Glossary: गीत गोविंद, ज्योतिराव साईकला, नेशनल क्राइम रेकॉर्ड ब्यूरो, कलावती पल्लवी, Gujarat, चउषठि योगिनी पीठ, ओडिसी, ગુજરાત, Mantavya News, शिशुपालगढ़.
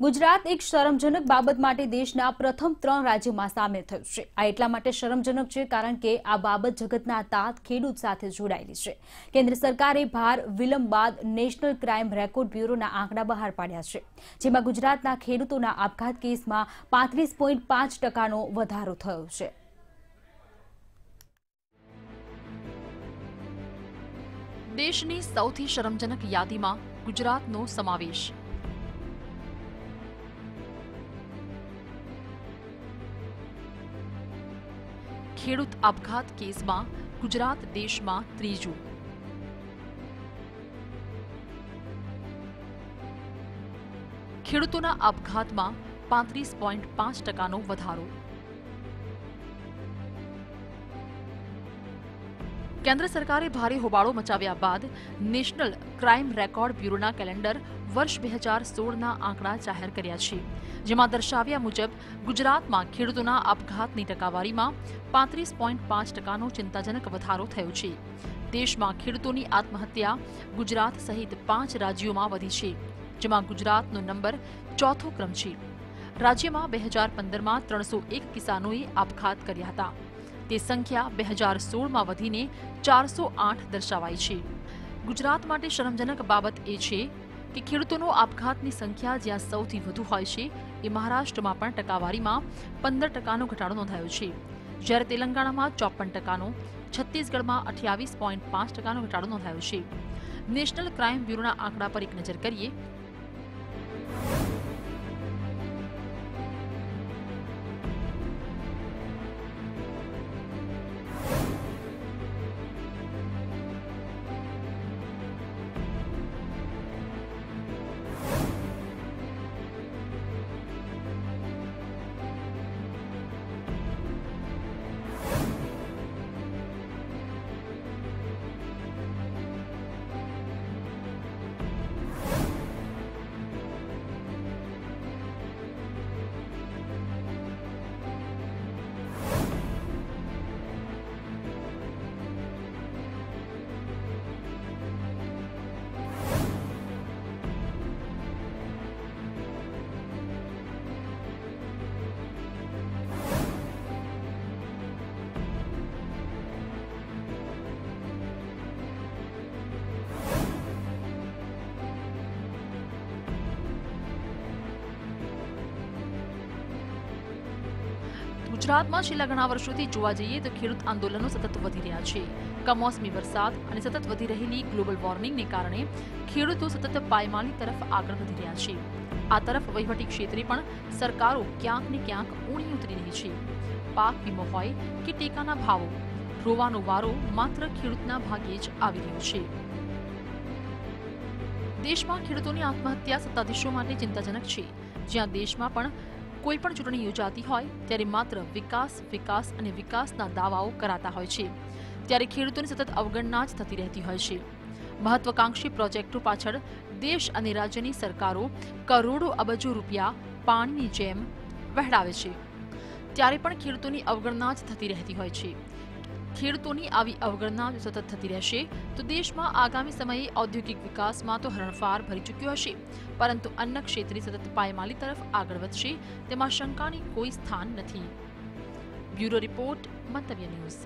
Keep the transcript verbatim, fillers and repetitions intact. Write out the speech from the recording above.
गुजरात एक शरमजनक बाबत माटे देशना प्रथम त्रण राज्योमां सामेल थयुं छे। आ एटला माटे शरमजनक छे कारण के आ बाबत जगतना तात खेडूत साथे जोडायेली छे। केंद्र सरकारे भार विलंब बाद नेशनल क्राइम रेकॉर्ड ब्यूरोना आंकड़ा बहार पाड्या छे, जेमां गुजरातना खेडूतोना आपघात केसमां पैंतीस पॉइंट पांच टकानो વધારો થયો છે। દેશની સૌથી શરમજનક યાદીમાં ગુજરાતનો સમાવેશ। ખેડૂત આપઘાત કેસમાં ગુજરાત દેશમાં ત્રીજું। ખેડૂતોના આપઘાતમાં પાંત્રીસ પોઈન્ટ પાંચ ટકાનો વધારો। केंद्र सरकारे भारी होबाळो मचाव्या बाद नेशनल क्राइम रेकॉर्ड ब्यूरोना कैलेंडर वर्ष दो हज़ार सोलह ना आंकड़ा जाहिर कर्या छे, जेमां दर्शाव्या मुजब गुजरात में खेडूतोना अपघातनी टकावारी में पैंतीस पॉइंट पांच टकानो चिंताजनक वधारो थयो छे। देश में खेडूतोनी आत्महत्या गुजरात सहित पांच राज्यों में वधी छे, जेमां गुजरात नो नंबर चौथो क्रम छे। राज्य में दो हज़ार पंद्रह में तीन सौ एक किसानोए अपघात कर्या हता। તે સંખ્યા दो हज़ार सोलह માં વધીને चार सौ आठ દર્શાવાઈ છે। ગુજરાત માટે શરમજનક બાબત એ છે કે ખેડૂતોનો આપઘાતની સંખ્યા જ્યાં સૌથી વધુ હોય છે એ મહારાષ્ટ્રમાં પણ ટકાવારીમાં પંદર ટકાનો ઘટાડો નોંધાયો છે, જ્યારે તેલંગાણામાં ચોપન ટકાનો, છત્તીસગઢમાં અઠ્યાવીસ પોઈન્ટ પાંચ ટકાનો ઘટાડો નોંધાયો છે। નેશનલ ક્રાઇમ બ્યુરોના આંકડા પર એક નજર કરીએ। गुजरात में छेल्ला घणा वर्षोथी जोवा जईए तो खेडूत आंदोलनों सतत वधी रह्या छे। कमोसमी वरसाद अने सतत वधी रहेली ग्लोबल वोर्मिंग ने कारणे खेडूतो सतत पायमाली तरफ आगळ वधी रह्या छे। आ तरफ वहीवटी क्षेत्रे पण सरकारो क्यांक ने क्यांक ऊणी उतरी रही छे। पाक वीमो होय के टेकाना भावो, रोवानो वारो मात्र खेडूतना भागे ज आवी रह्यो छे। देशमां खेडूतोनी आत्महत्या सत्ताधीशो माटे चिंताजनक छे। ज्यां देशमां पण कोईपण चूंटणी योजाती होय त्यारे मात्र विकास विकास अने विकासना दावाओ कराता होय छे, त्यारे खेडूतोनी सतत अवगणना ज थती रहेती होय छे। महत्वाकांक्षी प्रोजेक्टो पाछळ देश अने राज्यनी सरकारो करोड़ो अबजो रूपिया पाणीनी जेम वहेरावे छे, त्यारे पण खेडूतोनी अवगणना ज थती रहेती होय छे। खेडूतोनी आवी अवगणना जो सतत थती रहेशे तो देश में आगामी समये औद्योगिक विकास में तो हरणफार भरी चूक्यो हशे, परंतु अन्न क्षेत्रे सतत पायमाली तरफ आगळ वधशे तेमां शंकानी कोई स्थान नथी। Bureau report, Mantavya news.